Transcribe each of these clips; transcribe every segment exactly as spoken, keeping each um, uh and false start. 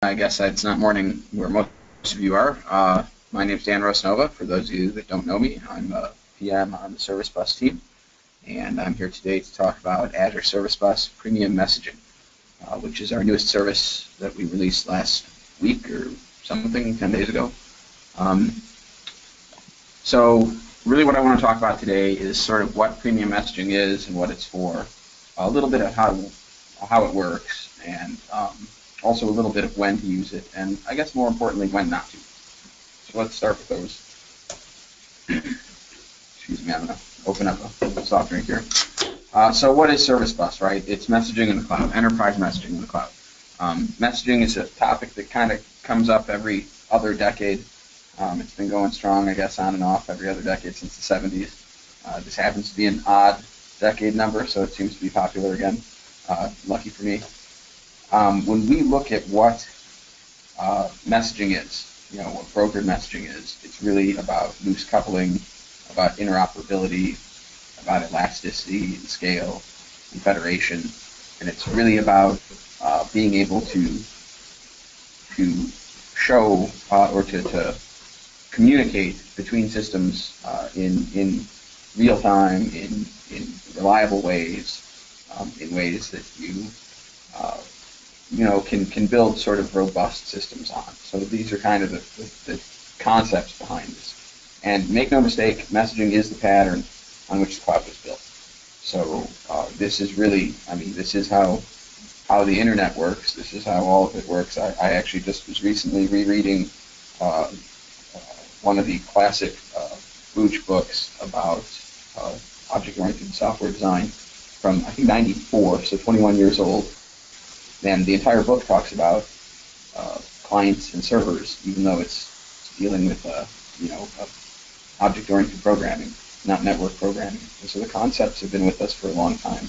I guess it's not morning where most of you are. Uh, my name is Dan Rosanova. For those of you that don't know me, I'm a P M on the Service Bus team, and I'm here today to talk about Azure Service Bus Premium Messaging, uh, which is our newest service that we released last week or something, ten days ago. Um, so really what I want to talk about today is sort of what premium messaging is and what it's for, a little bit of how, how it works, and um, also a little bit of when to use it, and I guess more importantly, when not to. So let's start with those. Excuse me, I'm going to open up a soft drink here. Uh, so what is Service Bus, right? It's messaging in the cloud, enterprise messaging in the cloud. Um, messaging is a topic that kind of comes up every other decade. Um, it's been going strong, I guess, on and off every other decade since the seventies. Uh, this happens to be an odd decade number, so it seems to be popular again. Uh, lucky for me. Um, when we look at what uh, messaging is, you know, what brokered messaging is, it's really about loose coupling, about interoperability, about elasticity and scale and federation, and it's really about uh, being able to to show uh, or to, to communicate between systems uh, in in real time, in in reliable ways, um, in ways that you uh, you know, can, can build sort of robust systems on. So these are kind of the, the, the concepts behind this. And make no mistake, messaging is the pattern on which the cloud was built. So uh, this is really, I mean, this is how how the internet works. This is how all of it works. I, I actually just was recently rereading uh, uh, one of the classic uh, Booch books about uh, object-oriented software design from, I think, ninety-four, so twenty-one years old. And the entire book talks about uh, clients and servers, even though it's dealing with uh, you know, object-oriented programming, not network programming. And so the concepts have been with us for a long time,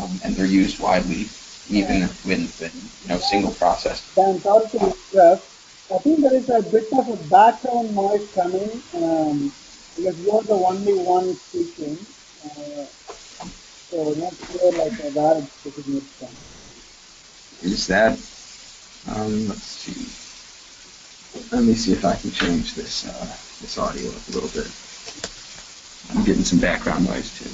um, and they're used widely, even yeah. when, when you know, single process. Dan, sorry to interrupt. I think there is a bit of a background noise coming um, because you are the only one speaking, uh, so we're not sure like uh, where it's taking its from. Is that, um, let's see, let me see if I can change this uh, this audio up a little bit. I'm getting some background noise too.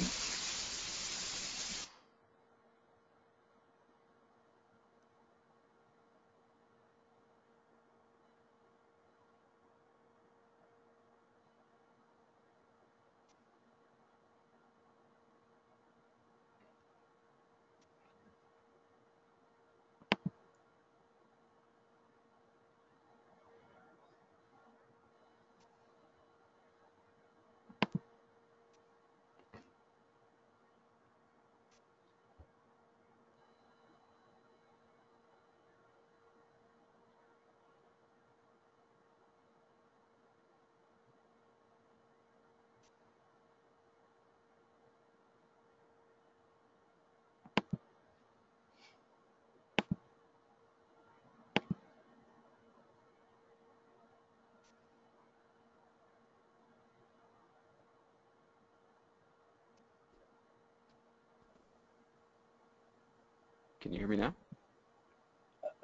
Can you hear me now?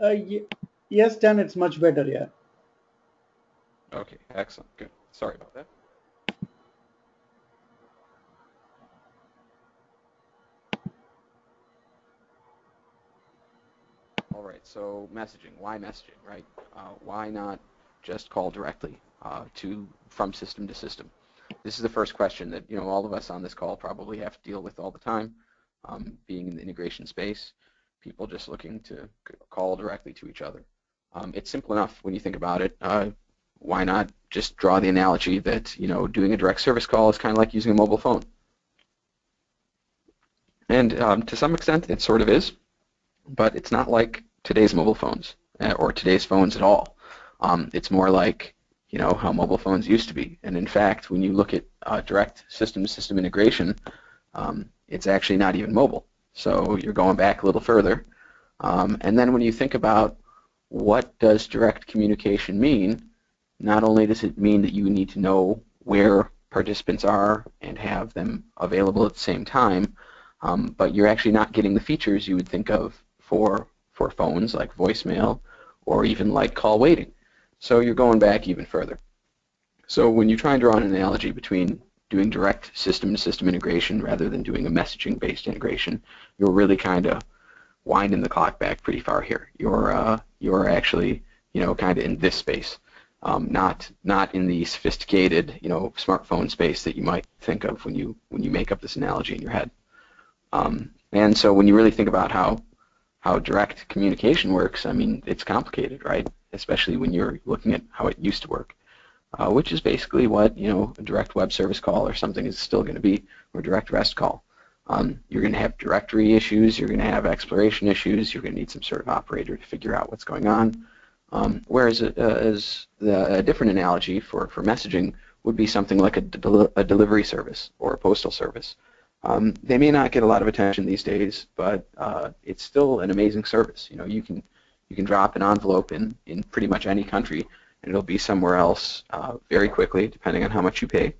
Uh, yes, Dan, it's much better, yeah. Okay, excellent, good. Sorry about that. All right, so messaging, why messaging, right? Uh, why not just call directly uh, to from system to system? This is the first question that, you know, all of us on this call probably have to deal with all the time, um, being in the integration space. People just looking to call directly to each other. Um, it's simple enough when you think about it. Uh, why not just draw the analogy that, you know, doing a direct service call is kind of like using a mobile phone? And um, to some extent, it sort of is, but it's not like today's mobile phones uh, or today's phones at all. Um, it's more like, you know, how mobile phones used to be. And in fact, when you look at uh, direct system-to-system integration, um, it's actually not even mobile. So you're going back a little further. Um, and then when you think about what does direct communication mean, not only does it mean that you need to know where participants are and have them available at the same time, um, but you're actually not getting the features you would think of for, for phones like voicemail or even like call waiting. So you're going back even further. So when you try and draw an analogy between doing direct system-to-system integration rather than doing a messaging-based integration, you're really kind of winding the clock back pretty far here. You're uh, you're actually, you know, kind of in this space, um, not not in the sophisticated, you know, smartphone space that you might think of when you when you make up this analogy in your head. Um, and so when you really think about how how direct communication works, I mean, it's complicated, right? Especially when you're looking at how it used to work. Uh, which is basically what, you know, a direct web service call or something is still going to be, or a direct REST call. Um, you're going to have directory issues, you're going to have exploration issues, you're going to need some sort of operator to figure out what's going on. Um, whereas uh, as the, a different analogy for, for messaging would be something like a, de a delivery service or a postal service. Um, they may not get a lot of attention these days, but uh, it's still an amazing service. You know, you can, you can drop an envelope in, in pretty much any country, and it'll be somewhere else uh, very quickly, depending on how much you pay.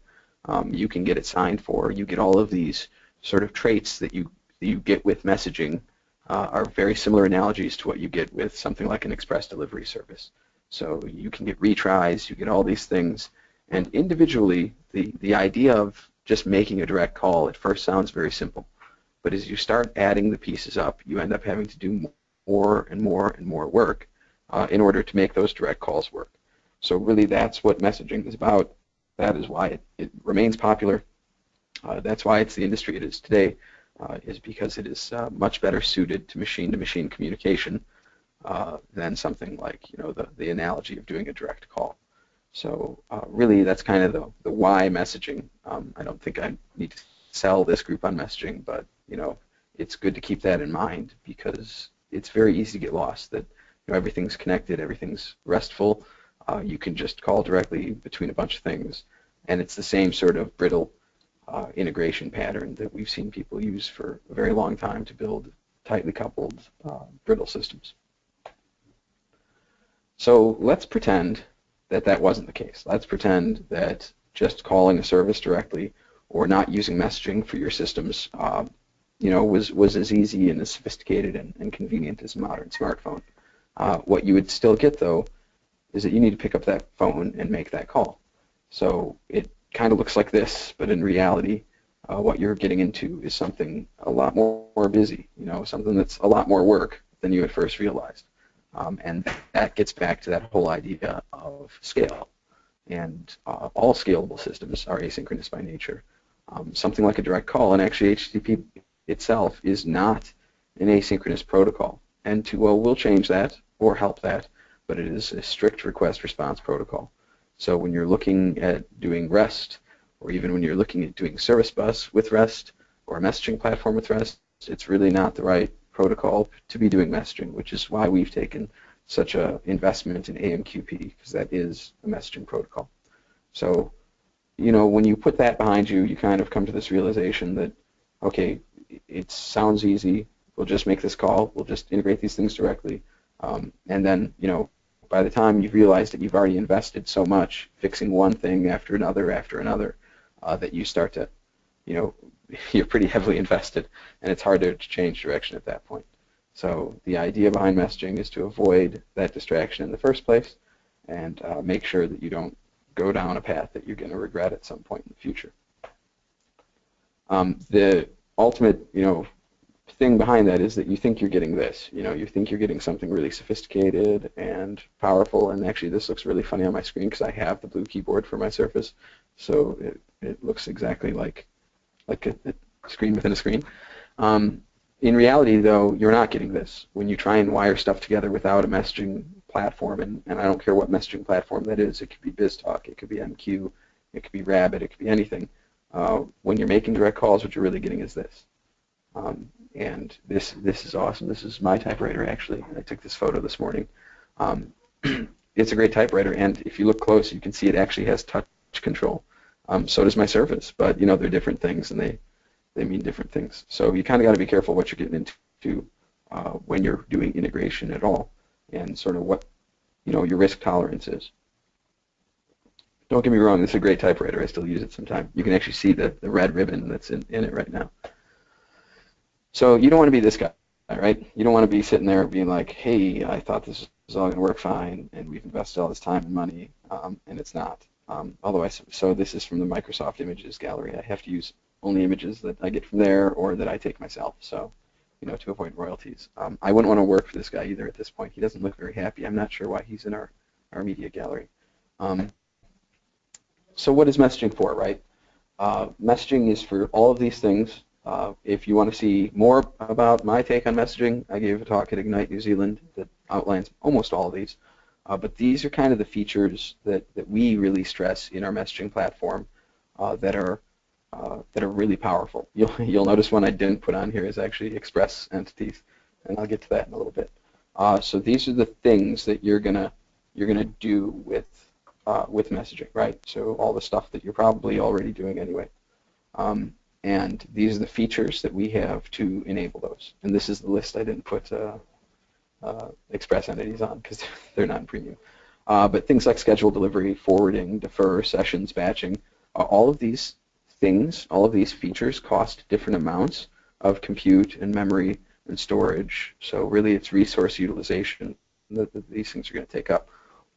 Um, you can get it signed for. You get all of these sort of traits that you that you get with messaging uh, are very similar analogies to what you get with something like an express delivery service. So you can get retries, you get all these things, and individually, the, the idea of just making a direct call at first sounds very simple, but as you start adding the pieces up, you end up having to do more and more and more work uh, in order to make those direct calls work. So really, that's what messaging is about. That is why it, it remains popular. Uh, that's why it's the industry it is today, uh, is because it is uh, much better suited to machine-to-machine communication uh, than something like, you know, the, the analogy of doing a direct call. So uh, really, that's kind of the, the why messaging. Um, I don't think I need to sell this group on messaging, but, you know, it's good to keep that in mind because it's very easy to get lost, that, you know, everything's connected, everything's RESTful. Uh, you can just call directly between a bunch of things, and it's the same sort of brittle uh, integration pattern that we've seen people use for a very long time to build tightly coupled uh, brittle systems. So let's pretend that that wasn't the case. Let's pretend that just calling a service directly or not using messaging for your systems uh, you know, was, was as easy and as sophisticated and, and convenient as a modern smartphone. Uh, what you would still get, though, is that you need to pick up that phone and make that call. So it kind of looks like this, but in reality, uh, what you're getting into is something a lot more, more busy, you know, something that's a lot more work than you at first realized. Um, and that gets back to that whole idea of scale. And uh, all scalable systems are asynchronous by nature. Um, something like a direct call, and actually H T T P itself is not an asynchronous protocol. And N two O will change that or help that, but it is a strict request-response protocol. So when you're looking at doing REST, or even when you're looking at doing Service Bus with REST, or a messaging platform with REST, it's really not the right protocol to be doing messaging, which is why we've taken such an investment in A M Q P, because that is a messaging protocol. So, you know, when you put that behind you, you kind of come to this realization that, okay, it sounds easy, we'll just make this call, we'll just integrate these things directly, um, and then, you know, by the time you've realized that you've already invested so much fixing one thing after another after another uh, that you start to, you know, you're pretty heavily invested, and it's harder to change direction at that point. So the idea behind messaging is to avoid that distraction in the first place and uh, make sure that you don't go down a path that you're going to regret at some point in the future. Um, the ultimate, you know, thing behind that is that you think you're getting this. You know, you think you're getting something really sophisticated and powerful, and actually this looks really funny on my screen because I have the blue keyboard for my Surface, so it, it looks exactly like, like a, a screen within a screen. Um, in reality, though, you're not getting this. When you try and wire stuff together without a messaging platform, and, and I don't care what messaging platform that is, it could be BizTalk, it could be M Q, it could be Rabbit, it could be anything. Uh, when you're making direct calls, what you're really getting is this. Um, and this this is awesome. This is my typewriter, actually. I took this photo this morning. Um, it's a great typewriter, and if you look close, you can see it actually has touch control. Um, so does my Surface, but, you know, they're different things, and they, they mean different things. So you kind of got to be careful what you're getting into uh, when you're doing integration at all, and sort of what, you know, your risk tolerance is. Don't get me wrong, this is a great typewriter. I still use it sometimes. You can actually see the, the red ribbon that's in, in it right now. So you don't want to be this guy, right? You don't want to be sitting there being like, hey, I thought this was all going to work fine, and we've invested all this time and money, um, and it's not. Um, although I, so this is from the Microsoft Images Gallery. I have to use only images that I get from there or that I take myself, so, you know, to avoid royalties. Um, I wouldn't want to work for this guy either at this point. He doesn't look very happy. I'm not sure why he's in our, our media gallery. Um, so what is messaging for, right? Uh, messaging is for all of these things. Uh, if you want to see more about my take on messaging, I gave a talk at Ignite New Zealand that outlines almost all of these. Uh, but these are kind of the features that, that we really stress in our messaging platform uh, that are uh, that are really powerful. You'll, you'll notice one I didn't put on here is actually Express entities, and I'll get to that in a little bit. Uh, so these are the things that you're gonna you're gonna do with uh, with messaging, right? So all the stuff that you're probably already doing anyway. Um, And these are the features that we have to enable those. And this is the list. I didn't put uh, uh, Express entities on because they're not premium. Uh, but things like schedule delivery, forwarding, defer, sessions, batching, uh, all of these things, all of these features cost different amounts of compute and memory and storage. So really it's resource utilization that, that these things are going to take up.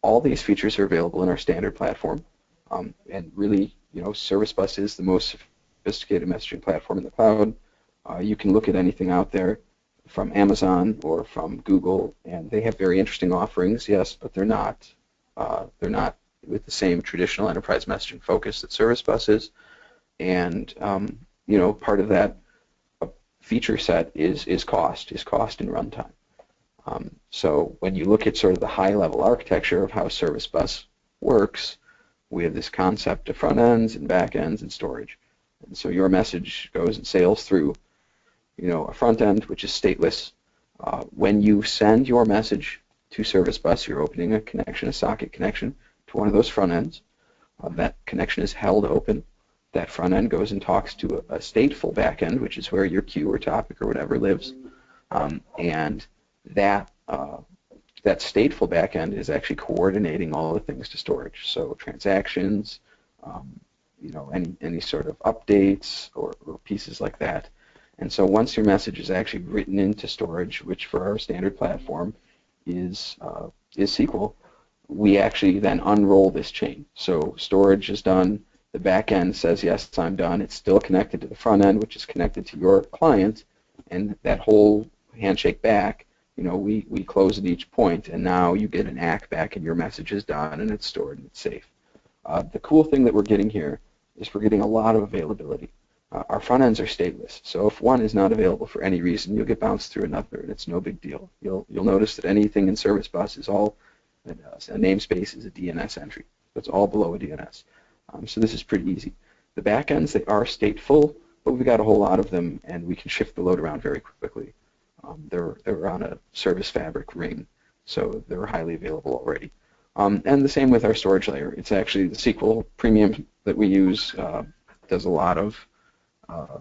All these features are available in our standard platform. Um, and really, you know, Service Bus is the most sophisticated messaging platform in the cloud. Uh, you can look at anything out there from Amazon or from Google, and they have very interesting offerings, yes, but they're not uh, they're not with the same traditional enterprise messaging focus that Service Bus is. And um, you know, part of that feature set is is cost, is cost and runtime. Um, so when you look at sort of the high-level architecture of how Service Bus works, we have this concept of front ends and back ends and storage. And so your message goes and sails through, you know, a front end, which is stateless. Uh, when you send your message to Service Bus, you're opening a connection, a socket connection, to one of those front ends. Uh, that connection is held open. That front end goes and talks to a, a stateful back end, which is where your queue or topic or whatever lives. Um, and that uh, that stateful back end is actually coordinating all the things to storage. So transactions, um, you know, any, any sort of updates or, or pieces like that. And so once your message is actually written into storage, which for our standard platform is, uh, is S Q L, we actually then unroll this chain. So storage is done, the back end says, yes, I'm done. It's still connected to the front end, which is connected to your client, and that whole handshake back, you know, we, we close at each point, and now you get an A C K back, and your message is done, and it's stored, and it's safe. Uh, the cool thing that we're getting here is we're getting a lot of availability. Uh, our front ends are stateless, so if one is not available for any reason, you'll get bounced through another, and it's no big deal. You'll you'll notice that anything in Service Bus is all a namespace is a D N S entry. That's all below a D N S. Um, so this is pretty easy. The back ends, they are stateful, but we've got a whole lot of them, and we can shift the load around very quickly. Um, they're they're on a service fabric ring, so they're highly available already. Um, and the same with our storage layer. It's actually the S Q L Premium that we use uh, does a lot of uh,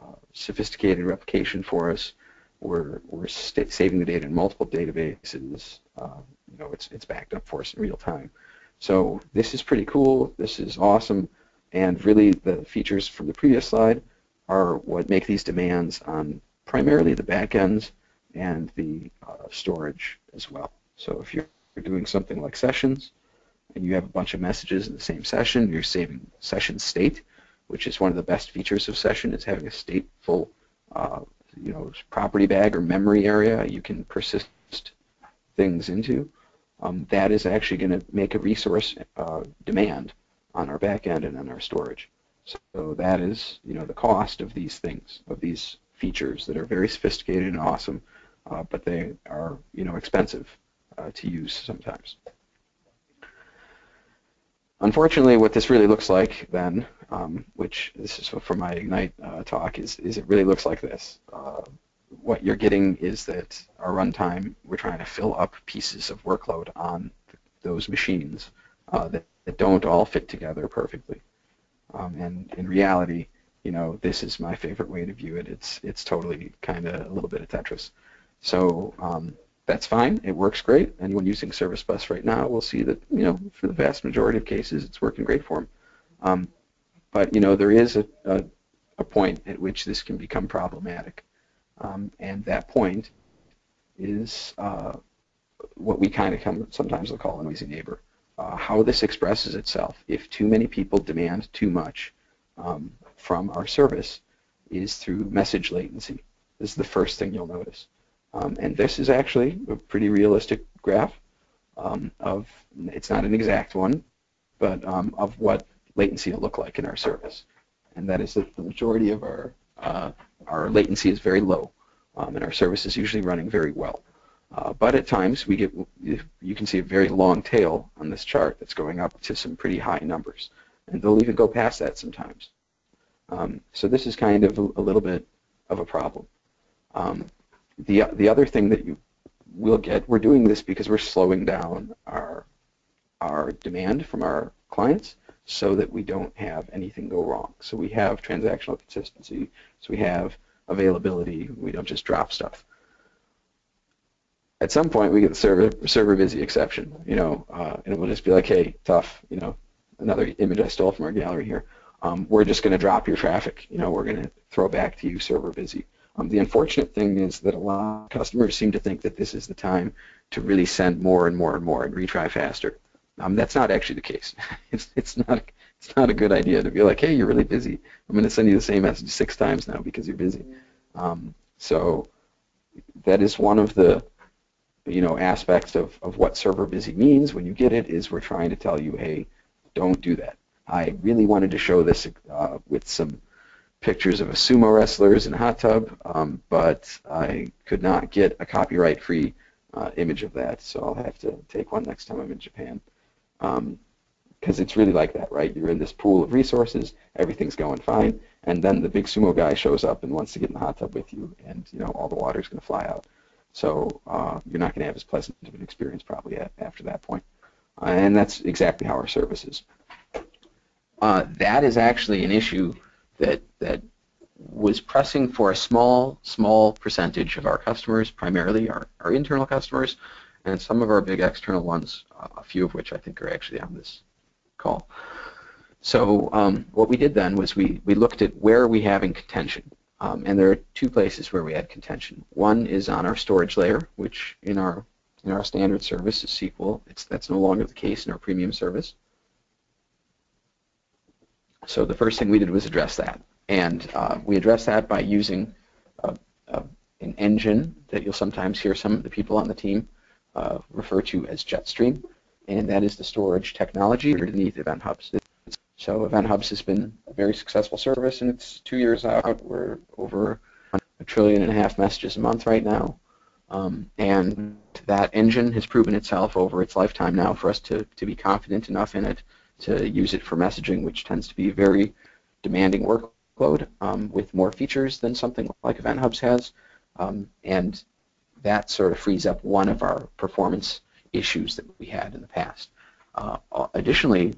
uh, sophisticated replication for us. We're we're saving the data in multiple databases. Uh, you know, it's it's backed up for us in real time. So this is pretty cool. This is awesome, and really the features from the previous slide are what make these demands on primarily the backends and the uh, storage as well. So if you're doing something like sessions, and you have a bunch of messages in the same session, you're saving session state, which is one of the best features of session, is having a stateful, uh, you know, property bag or memory area you can persist things into. Um, that is actually going to make a resource uh, demand on our back end and on our storage. So that is, you know, the cost of these things, of these features that are very sophisticated and awesome, uh, but they are, you know, expensive Uh, to use sometimes. Unfortunately, what this really looks like then, um, which this is from my Ignite uh, talk, is, is it really looks like this. Uh, what you're getting is that our runtime, we're trying to fill up pieces of workload on th those machines uh, that, that don't all fit together perfectly. Um, and in reality, you know, this is my favorite way to view it. It's, it's totally kind of a little bit of Tetris. So, um, that's fine. It works great. Anyone using Service Bus right now will see that, you know, for the vast majority of cases, it's working great for them. Um, but, you know, there is a, a, a point at which this can become problematic. Um, and that point is uh, what we kind of come sometimes will call a noisy neighbor. Uh, how this expresses itself if too many people demand too much um, from our service is through message latency. This is the first thing you'll notice. Um, and this is actually a pretty realistic graph um, of, it's not an exact one, but um, of what latency will look like in our service. And that is that the majority of our, uh, our latency is very low, um, and our service is usually running very well. Uh, but at times, we get, you can see a very long tail on this chart that's going up to some pretty high numbers. And they'll even go past that sometimes. Um, so this is kind of a, a little bit of a problem. Um, the, the other thing that you will get, we're doing this because we're slowing down our, our demand from our clients so that we don't have anything go wrong. So we have transactional consistency, so we have availability, we don't just drop stuff. At some point, we get the server server busy exception, you know, uh, and it will just be like, hey, tough, you know, another image I stole from our gallery here. Um, we're just going to drop your traffic, you know, we're going to throw back to you server busy. Um, the unfortunate thing is that a lot of customers seem to think that this is the time to really send more and more and more and retry faster. Um, that's not actually the case. it's it's not it's not a good idea to be like, hey, you're really busy. I'm going to send you the same message six times now because you're busy. Um, so that is one of the you know, aspects of, of what server busy means when you get it is we're trying to tell you, hey, don't do that. I really wanted to show this uh, with some pictures of a sumo wrestlers in a hot tub, um, but I could not get a copyright-free uh, image of that, so I'll have to take one next time I'm in Japan. Um, because it's really like that, right? You're in this pool of resources, everything's going fine, and then the big sumo guy shows up and wants to get in the hot tub with you, and, you know, all the water's going to fly out. So uh, you're not going to have as pleasant of an experience probably at, after that point. Uh, and that's exactly how our service is. Uh, that is actually an issue that, that was pressing for a small, small percentage of our customers, primarily our, our internal customers, and some of our big external ones, uh, a few of which I think are actually on this call. So um, what we did then was we, we looked at where are we having contention. Um, and there are two places where we had contention. One is on our storage layer, which in our in our standard service is S Q L. It's, that's no longer the case in our premium service. So the first thing we did was address that. And uh, we addressed that by using a, a, an engine that you'll sometimes hear some of the people on the team uh, refer to as Jetstream, and that is the storage technology underneath Event Hubs. So Event Hubs has been a very successful service, and it's two years out. We're over a trillion and a half messages a month right now. Um, and that engine has proven itself over its lifetime now for us to, to be confident enough in it to use it for messaging, which tends to be a very demanding workload um, with more features than something like Event Hubs has. Um, and that sort of frees up one of our performance issues that we had in the past. Uh, additionally,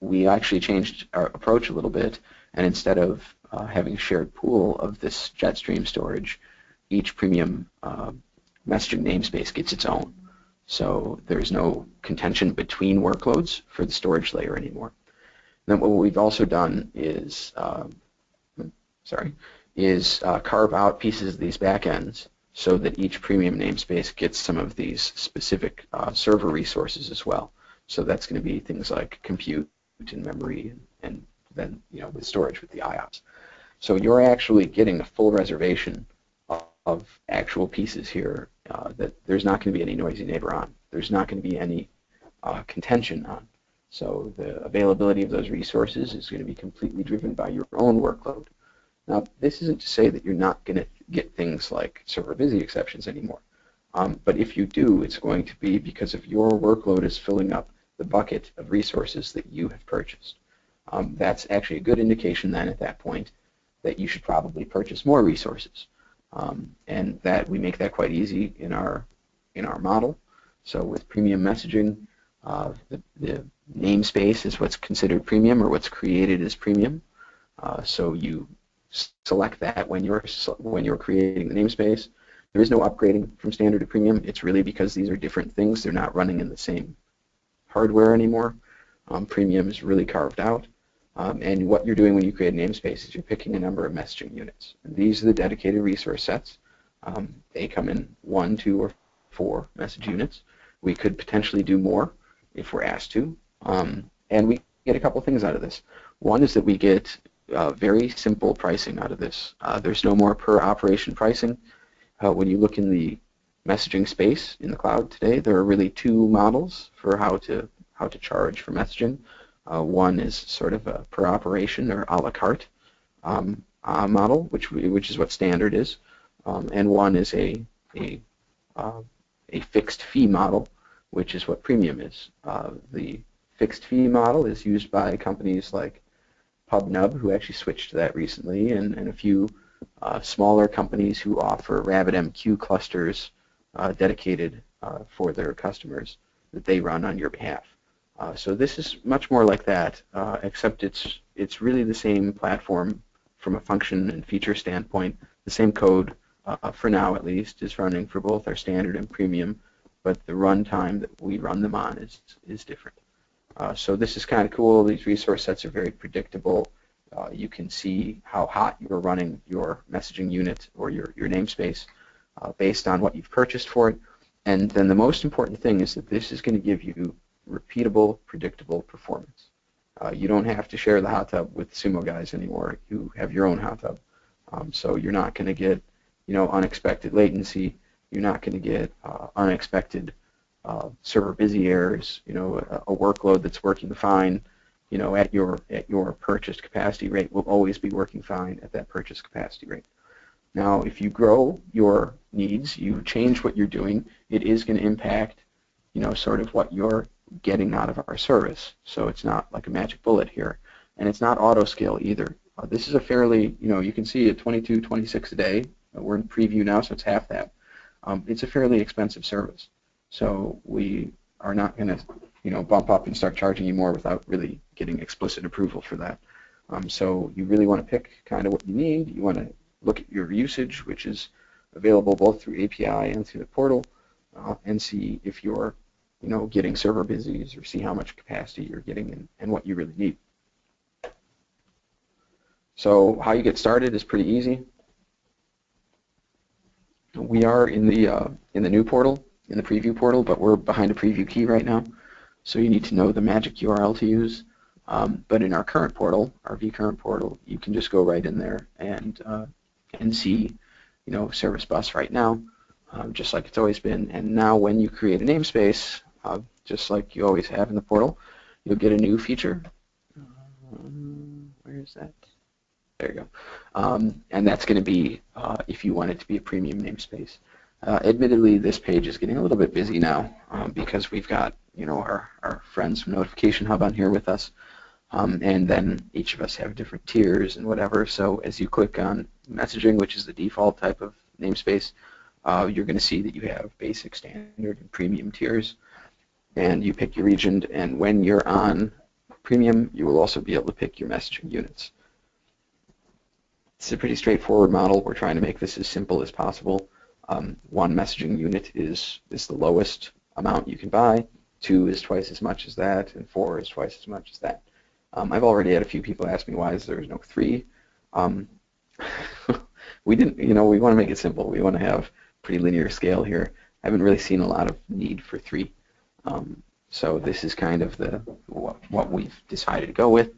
we actually changed our approach a little bit, and instead of uh, having a shared pool of this Jetstream storage, each premium uh, messaging namespace gets its own. So there's no contention between workloads for the storage layer anymore. And then what we've also done is, uh, sorry, is uh, carve out pieces of these backends so that each premium namespace gets some of these specific uh, server resources as well. So that's going to be things like compute, in memory, and then you know with storage with the I O P S. So you're actually getting a full reservation of, of actual pieces here uh, that there's not going to be any noisy neighbor on. There's not going to be any uh, contention on. So the availability of those resources is going to be completely driven by your own workload. Now this isn't to say that you're not going to get things like server busy exceptions anymore. Um, but if you do, it's going to be because if your workload is filling up the bucket of resources that you have purchased. Um, that's actually a good indication then at that point that you should probably purchase more resources. Um, and that we make that quite easy in our in our model. So with premium messaging, uh, the, the namespace is what's considered premium or what's created as premium. Uh, so you select that when you're when you're creating the namespace. There is no upgrading from standard to premium. It's really because these are different things. They're not running in the same hardware anymore. Um, premium is really carved out. Um, and what you're doing when you create a namespace is you're picking a number of messaging units. And these are the dedicated resource sets. Um, they come in one, two, or four message units. We could potentially do more if we're asked to. Um, and we get a couple things out of this. One is that we get uh, very simple pricing out of this. Uh, there's no more per operation pricing. Uh, when you look in the messaging space in the cloud today, there are really two models for how to how to charge for messaging. Uh, one is sort of a per operation or a la carte um, uh, model, which we, which is what standard is, um, and one is a a uh, a fixed fee model, which is what premium is. Uh, the fixed fee model is used by companies like PubNub, who actually switched to that recently, and, and a few uh, smaller companies who offer RabbitMQ clusters uh, dedicated uh, for their customers that they run on your behalf. Uh, so this is much more like that, uh, except it's it's really the same platform from a function and feature standpoint. The same code, uh, for now at least, is running for both our standard and premium, but the runtime that we run them on is is different. Uh, so this is kind of cool. These resource sets are very predictable. Uh, you can see how hot you're running your messaging unit or your, your namespace uh, based on what you've purchased for it. And then the most important thing is that this is going to give you repeatable, predictable performance. Uh, you don't have to share the hot tub with Sumo guys anymore. You have your own hot tub. Um, so you're not going to get, you know, unexpected latency. You're not going to get uh, unexpected uh, server busy errors. You know, a, a workload that's working fine, you know, at your at your purchased capacity rate will always be working fine at that purchased capacity rate. Now, if you grow your needs, you change what you're doing, it is going to impact, you know, sort of what you're getting out of our service. So it's not like a magic bullet here, and it's not auto scale either. Uh, this is a fairly, you know, you can see at twenty-two, twenty-six a day. We're in preview now, so it's half that. Um, it's a fairly expensive service, so we are not going to, you know, bump up and start charging you more without really getting explicit approval for that. Um, so you really want to pick kind of what you need. You want to look at your usage, which is available both through A P I and through the portal, uh, and see if you're, you know, getting server busies, or see how much capacity you're getting and, and what you really need. So how you get started is pretty easy. We are in the uh, in the new portal, in the preview portal, but we're behind a preview key right now, so you need to know the magic U R L to use. Um, but in our current portal, our vCurrent portal, you can just go right in there and uh, and see, you know, Service Bus right now, um, just like it's always been. And now when you create a namespace, uh, just like you always have in the portal, you'll get a new feature. Um, where is that? There you go. Um, and that's going to be, uh, if you want it to be a premium namespace. Uh, admittedly, this page is getting a little bit busy now um, because we've got, you know, our, our friends from Notification Hub on here with us, um, and then each of us have different tiers and whatever. So as you click on messaging, which is the default type of namespace, uh, you're going to see that you have basic, standard, and premium tiers, and you pick your region. And when you're on premium, you will also be able to pick your messaging units. It's a pretty straightforward model. We're trying to make this as simple as possible. Um, one messaging unit is, is the lowest amount you can buy, two is twice as much as that, and four is twice as much as that. Um, I've already had a few people ask me why there is no three. Um, we didn't, you know, we want to make it simple. We want to have pretty linear scale here. I haven't really seen a lot of need for three. Um, so this is kind of the what, what we've decided to go with.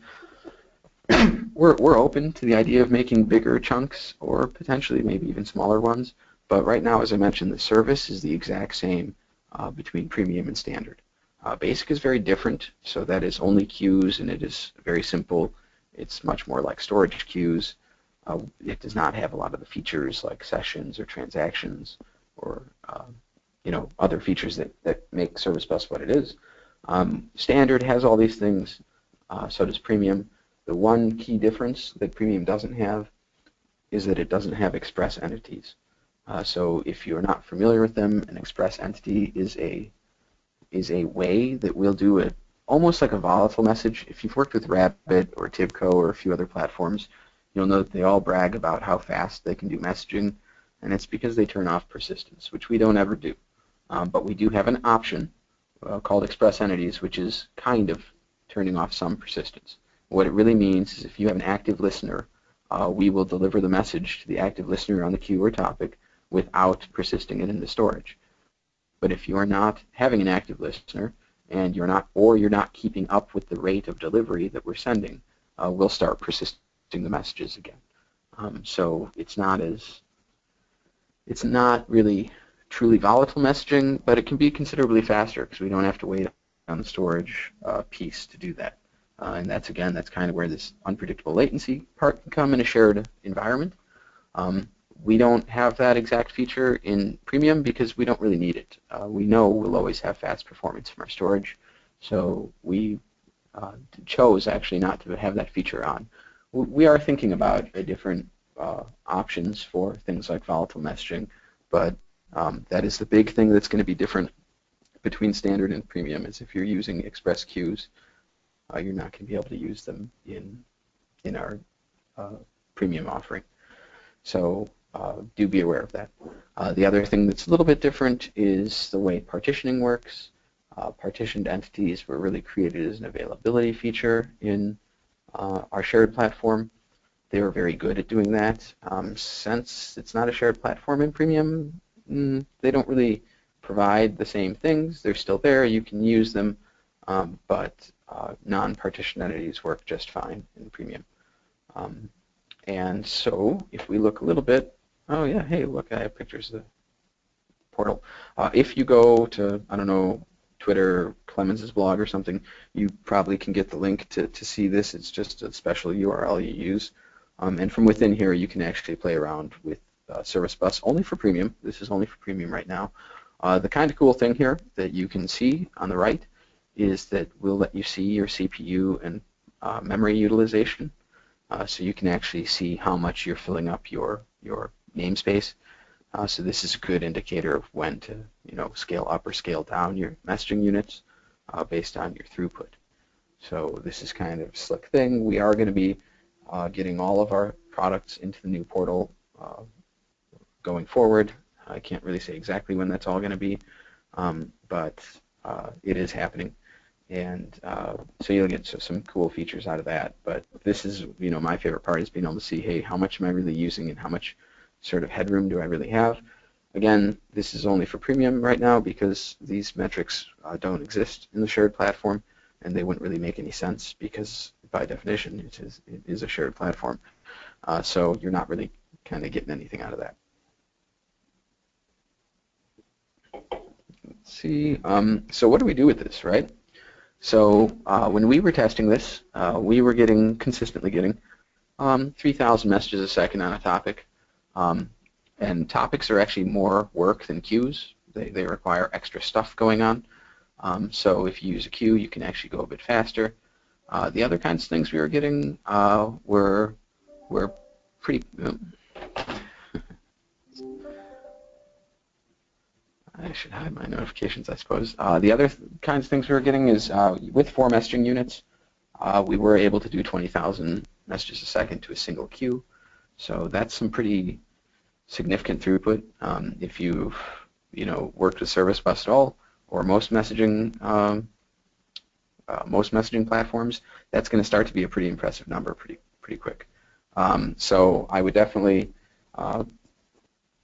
We're, we're open to the idea of making bigger chunks or potentially maybe even smaller ones, but right now, as I mentioned, the service is the exact same uh, between premium and standard. Uh, basic is very different, so that is only queues, and it is very simple. It's much more like storage queues. Uh, it does not have a lot of the features like sessions or transactions or uh, you know, other features that, that make Service Bus what it is. Um, standard has all these things, uh, so does premium. The one key difference that premium doesn't have is that it doesn't have express entities. Uh, so if you're not familiar with them, an express entity is a is a way that we'll do it almost like a volatile message. If you've worked with Rabbit or Tibco or a few other platforms, you'll know that they all brag about how fast they can do messaging, and it's because they turn off persistence, which we don't ever do. Um, but we do have an option uh, called express entities, which is kind of turning off some persistence. What it really means is if you have an active listener, uh, we will deliver the message to the active listener on the queue or topic without persisting it into storage. But if you are not having an active listener, and you're not, or you're not keeping up with the rate of delivery that we're sending, uh, we'll start persisting the messages again. Um, so it's not as, it's not really truly volatile messaging, but it can be considerably faster because we don't have to wait on the storage uh, piece to do that. Uh, and that's, again, that's kind of where this unpredictable latency part can come in a shared environment. Um, we don't have that exact feature in Premium because we don't really need it. Uh, we know we'll always have fast performance from our storage, so we uh, chose actually not to have that feature on. We are thinking about a different uh, options for things like volatile messaging, but um, that is the big thing that's going to be different between standard and Premium, is if you're using express queues, uh, you're not going to be able to use them in, in our uh, Premium offering. So uh, do be aware of that. Uh, the other thing that's a little bit different is the way partitioning works. Uh, partitioned entities were really created as an availability feature in uh, our shared platform. They were very good at doing that. Um, since it's not a shared platform in Premium, mm, they don't really provide the same things. They're still there. You can use them, um, but uh, non-partitioned entities work just fine in Premium. Um, And so, if we look a little bit, oh yeah, hey, look, I have pictures of the portal. Uh, if you go to, I don't know, Twitter, Clemens' blog or something, you probably can get the link to, to see this. It's just a special U R L you use. Um, and from within here, you can actually play around with uh, Service Bus, only for Premium. This is only for Premium right now. Uh, the kind of cool thing here that you can see on the right is that we'll let you see your C P U and uh, memory utilization. Uh, so you can actually see how much you're filling up your your namespace. Uh, so this is a good indicator of when to, you know, scale up or scale down your messaging units uh, based on your throughput. So this is kind of a slick thing. We are going to be uh, getting all of our products into the new portal uh, going forward. I can't really say exactly when that's all going to be, um, but uh, it is happening. And uh, so you'll get some cool features out of that. But this is, you know, my favorite part is being able to see, hey, how much am I really using and how much sort of headroom do I really have? Again, this is only for Premium right now because these metrics uh, don't exist in the shared platform, and they wouldn't really make any sense because by definition it is, it is a shared platform. Uh, so you're not really kind of getting anything out of that. Let's see. Um, so what do we do with this, right? So uh, when we were testing this, uh, we were getting, consistently getting um, three thousand messages a second on a topic. Um, and topics are actually more work than queues. They, they require extra stuff going on. Um, so if you use a queue, you can actually go a bit faster. Uh, the other kinds of things we were getting uh, were, were pretty... Um, I should hide my notifications, I suppose. Uh, the other th kinds of things we were getting is uh, with four messaging units, uh, we were able to do twenty thousand messages a second to a single queue. So that's some pretty significant throughput. Um, if you've, you know, worked with Service Bus at all, or most messaging, um, uh, most messaging platforms, that's going to start to be a pretty impressive number, pretty pretty quick. Um, so I would definitely. Uh,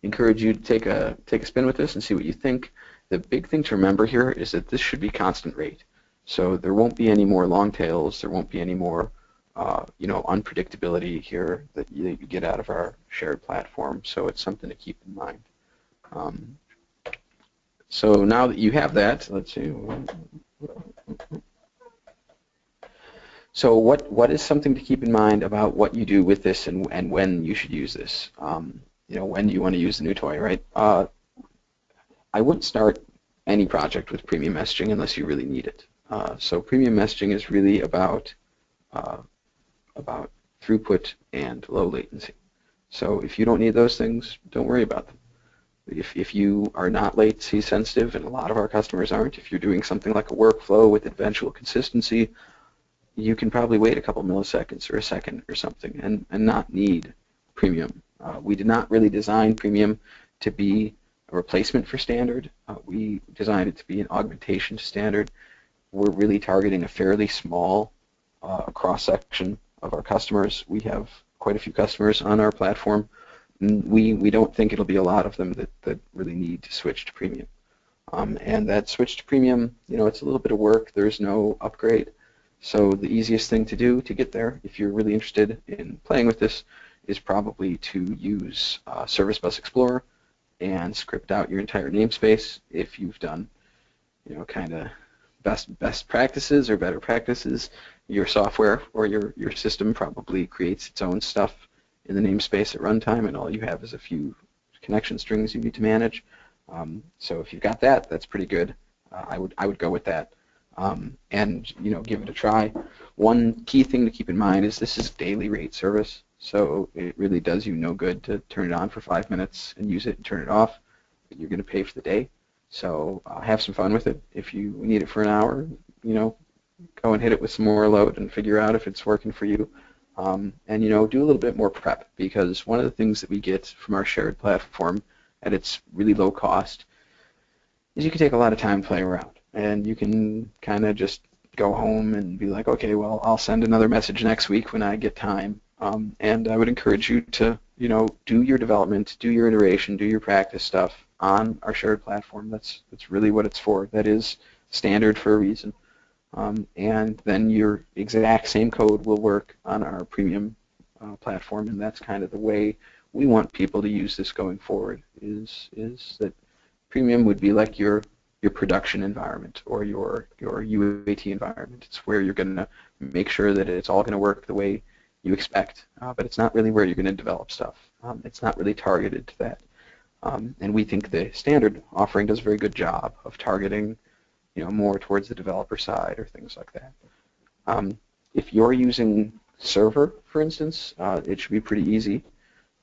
encourage you to take a take a spin with this and see what you think. The big thing to remember here is that this should be constant rate. So there won't be any more long tails. There won't be any more, uh, you know, unpredictability here that you, that you get out of our shared platform. So it's something to keep in mind. Um, so now that you have that, let's see. So what what is something to keep in mind about what you do with this and and when you should use this? Um, You know, when do you want to use the new toy, right? Uh, I wouldn't start any project with Premium messaging unless you really need it. Uh, so Premium messaging is really about uh, about throughput and low latency. So if you don't need those things, don't worry about them. If if you are not latency sensitive, and a lot of our customers aren't, if you're doing something like a workflow with eventual consistency, you can probably wait a couple milliseconds or a second or something, and and not need Premium. Uh, we did not really design Premium to be a replacement for Standard. Uh, we designed it to be an augmentation to Standard. We're really targeting a fairly small uh, cross-section of our customers. We have quite a few customers on our platform. We, we don't think it'll be a lot of them that, that really need to switch to Premium. Um, and that switch to premium, you know, it's a little bit of work. There's no upgrade. So the easiest thing to do to get there, if you're really interested in playing with this, is probably to use uh, Service Bus Explorer and script out your entire namespace if you've done, you know, kind of best best practices or better practices. Your software or your, your system probably creates its own stuff in the namespace at runtime, and all you have is a few connection strings you need to manage. Um, so if you've got that, that's pretty good. Uh, I would I would go with that, um, and you know, give it a try. One key thing to keep in mind is this is daily rate service, so it really does you no good to turn it on for five minutes and use it and turn it off. You're going to pay for the day, so uh, have some fun with it. If you need it for an hour, you know, go and hit it with some more load and figure out if it's working for you. Um, and you know, do a little bit more prep, because one of the things that we get from our shared platform at its really low cost is you can take a lot of time playing around, and you can kind of just go home and be like, okay, well, I'll send another message next week when I get time. Um, and I would encourage you to, you know, do your development, do your iteration, do your practice stuff on our shared platform. That's that's really what it's for. That is standard for a reason. Um, and then your exact same code will work on our premium uh, platform, and that's kind of the way we want people to use this going forward. Is is that premium would be like your your production environment or your your U A T environment. It's where you're going to make sure that it's all going to work the way you expect, uh, but it's not really where you're going to develop stuff. Um, it's not really targeted to that, um, and we think the standard offering does a very good job of targeting, you know, more towards the developer side or things like that. Um, if you're using server, for instance, uh, it should be pretty easy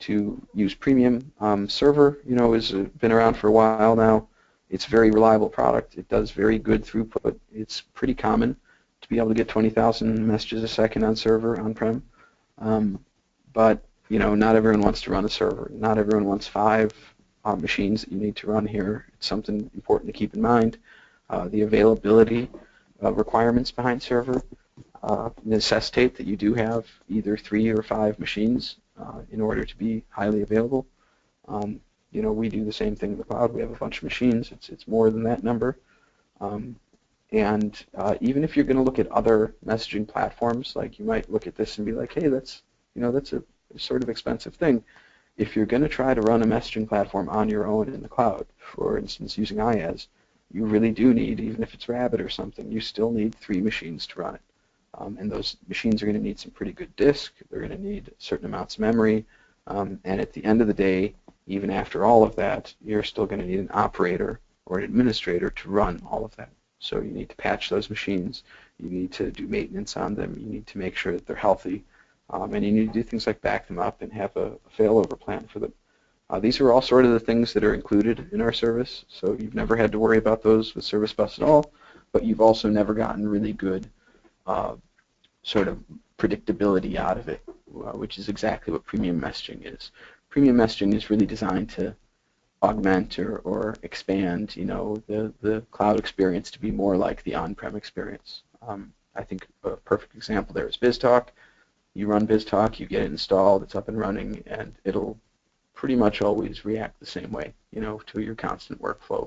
to use premium. Um, server, you know, has been around for a while now. It's a very reliable product. It does very good throughput. It's pretty common to be able to get twenty thousand messages a second on server on-prem. Um, but, you know, not everyone wants to run a server. Not everyone wants five uh, machines that you need to run here. It's something important to keep in mind. Uh, the availability uh, requirements behind server uh, necessitate that you do have either three or five machines Uh, in order to be highly available. Um, you know, we do the same thing in the cloud. We have a bunch of machines. It's it's more than that number. Um, and uh, even if you're going to look at other messaging platforms, like you might look at this and be like, hey, that's, you know, that's a sort of expensive thing. If you're going to try to run a messaging platform on your own in the cloud, for instance, using IaaS, you really do need, even if it's Rabbit or something, you still need three machines to run it. Um, and those machines are going to need some pretty good disk. They're going to need certain amounts of memory. Um, and at the end of the day, even after all of that, you're still going to need an operator or an administrator to run all of that. So you need to patch those machines. You need to do maintenance on them. You need to make sure that they're healthy. Um, and you need to do things like back them up and have a, a failover plan for them. Uh, these are all sort of the things that are included in our service. So you've never had to worry about those with Service Bus at all, but you've also never gotten really good Uh, sort of predictability out of it, uh, which is exactly what premium messaging is. Premium messaging is really designed to augment or, or expand, you know, the, the cloud experience to be more like the on-prem experience. Um, I think a perfect example there is BizTalk. You run BizTalk, you get it installed, it's up and running, and it'll pretty much always react the same way, you know, to your constant workflow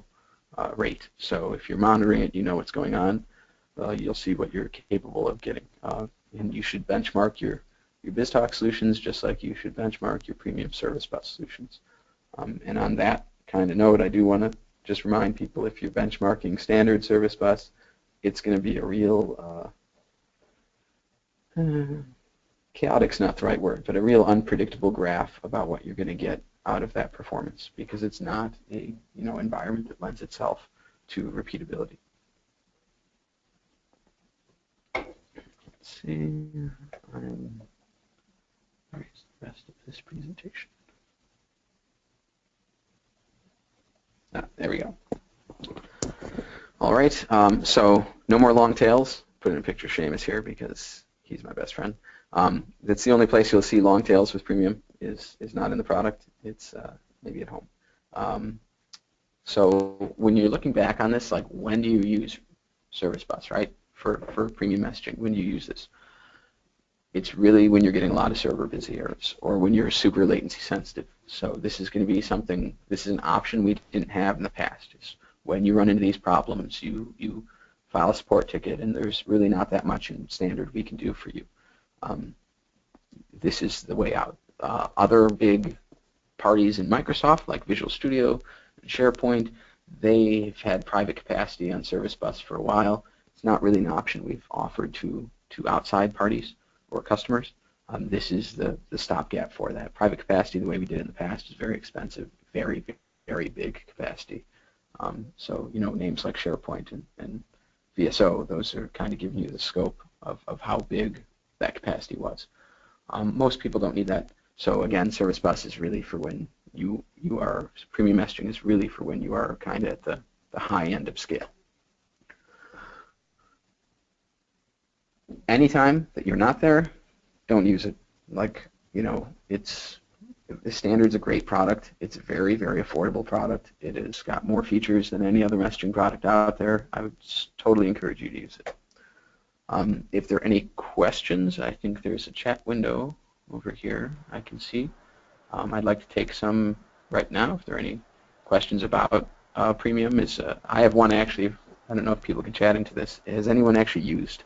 uh, rate. So if you're monitoring it, you know what's going on. Uh, you'll see what you're capable of getting. Uh, and you should benchmark your, your BizTalk solutions just like you should benchmark your premium Service Bus solutions. Um, and on that kind of note, I do want to just remind people, if you're benchmarking standard Service Bus, it's going to be a real, uh, uh, chaotic's not the right word, but a real unpredictable graph about what you're going to get out of that performance, because it's not a, you know, environment that lends itself to repeatability. Let's see, um, where's the rest of this presentation? Ah, there we go. All right, um, so no more long tails. Put in a picture of Seamus here because he's my best friend. Um, that's the only place you'll see long tails with premium is, is not in the product. It's uh, maybe at home. Um, so when you're looking back on this, like, when do you use Service Bus, right? For, for premium messaging, when you use this, it's really when you're getting a lot of server busy errors or when you're super latency sensitive. So this is going to be something, this is an option we didn't have in the past. Is when you run into these problems, you, you file a support ticket, and there's really not that much in standard we can do for you. Um, this is the way out. Uh, other big parties in Microsoft, like Visual Studio, SharePoint, they've had private capacity on Service Bus for a while. It's not really an option we've offered to, to outside parties or customers. Um, this is the, the stopgap for that. Private capacity, the way we did in the past, is very expensive, very, very big capacity. Um, so, you know, names like SharePoint and, and V S O, those are kind of giving you the scope of, of how big that capacity was. Um, most people don't need that. So again, Service Bus is really for when you, you are, premium messaging is really for when you are kind of at the, the high end of scale. Anytime that you're not there, don't use it. Like, you know, it's, the standard's a great product. It's a very, very affordable product. It has got more features than any other messaging product out there. I would totally encourage you to use it. Um, if there are any questions, I think there's a chat window over here I can see. Um, I'd like to take some right now if there are any questions about uh, premium. Is uh, I have one actually. I don't know if people can chat into this. Has anyone actually used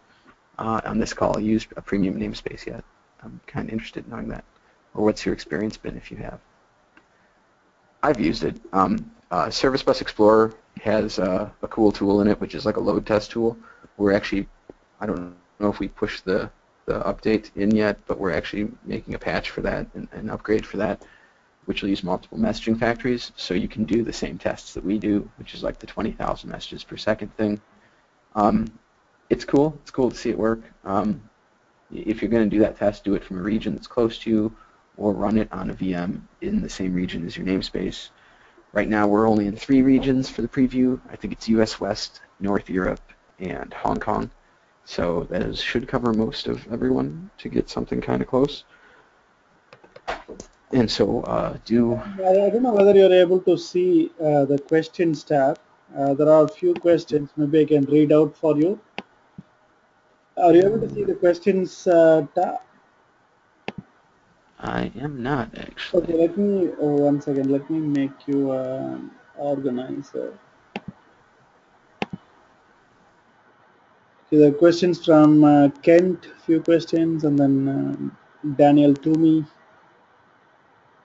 uh, on this call used a premium namespace yet? I'm kind of interested in knowing that. Or what's your experience been if you have? I've used it. Um, uh, Service Bus Explorer has uh, a cool tool in it, which is like a load test tool. We're actually, I don't know if we pushed the, the update in yet, but we're actually making a patch for that and an upgrade for that, which will use multiple messaging factories. So you can do the same tests that we do, which is like the twenty thousand messages per second thing. Um, it's cool. It's cool to see it work. Um, if you're going to do that test, do it from a region that's close to you, or run it on a V M in the same region as your namespace. Right now we're only in three regions for the preview. I think it's U S West, North Europe, and Hong Kong. So that is, should cover most of everyone to get something kind of close. And so uh, do... I don't know whether you're able to see uh, the questions tab. Uh, there are a few questions. Maybe I can read out for you. Are you able to see the questions uh, tab? I am not actually. Okay, let me oh, one second. Let me make you an uh, organizer. Okay, the questions from uh, Kent, few questions, and then uh, Daniel Toomey.